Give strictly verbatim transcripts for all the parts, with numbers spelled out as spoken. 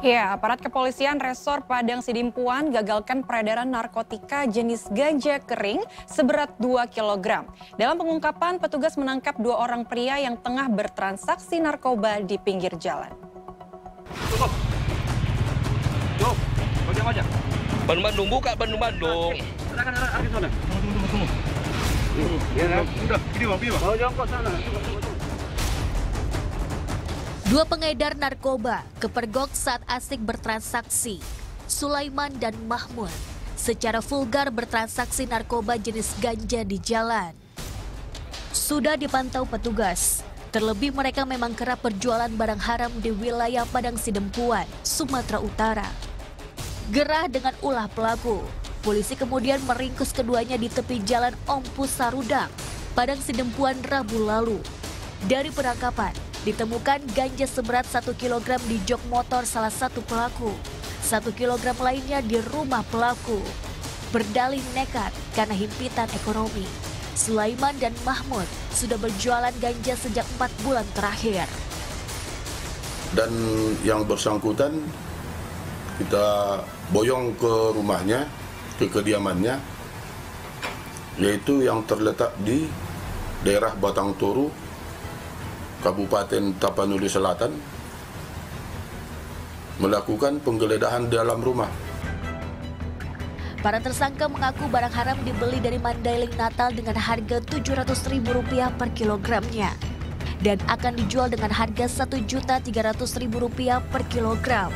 Ya, aparat kepolisian Resor Padang Sidimpuan gagalkan peredaran narkotika jenis ganja kering seberat dua kilogram. Dalam pengungkapan, petugas menangkap dua orang pria yang tengah bertransaksi narkoba di pinggir jalan. Cukup. Cukup. Bagi aja. Bandung-Bandung buka, Bandung-Bandung. Silakan arah arah ke sana. Tunggu, tunggu, tunggu. Iya, ya. Udah, ini Bang, ini Bang. Bawa jongkok sana. Dua pengedar narkoba kepergok saat asik bertransaksi, Sulaiman dan Mahmud, secara vulgar bertransaksi narkoba jenis ganja di jalan. Sudah dipantau petugas, terlebih mereka memang kerap berjualan barang haram di wilayah Padang Sidimpuan, Sumatera Utara. Gerah dengan ulah pelaku, polisi kemudian meringkus keduanya di tepi jalan Ompus Sarudang, Padang Sidimpuan Rabu lalu. Dari penangkapan, ditemukan ganja seberat satu kilogram di jok motor salah satu pelaku. satu kilogram lainnya di rumah pelaku. Berdalih nekat karena himpitan ekonomi. Sulaiman dan Mahmud sudah berjualan ganja sejak empat bulan terakhir. Dan yang bersangkutan kita boyong ke rumahnya, ke kediamannya. Yaitu yang terletak di daerah Batang Toru, Kabupaten Tapanuli Selatan, melakukan penggeledahan dalam rumah. Para tersangka mengaku barang haram dibeli dari Mandailing Natal dengan harga tujuh ratus ribu rupiah per kilogramnya dan akan dijual dengan harga satu juta tiga ratus ribu rupiah per kilogram.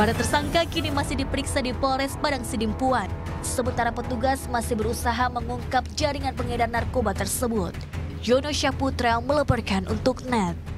Para tersangka kini masih diperiksa di Polres Padang Sidimpuan, sementara petugas masih berusaha mengungkap jaringan pengedar narkoba tersebut. Jono Syaputra melaporkan untuk N E T.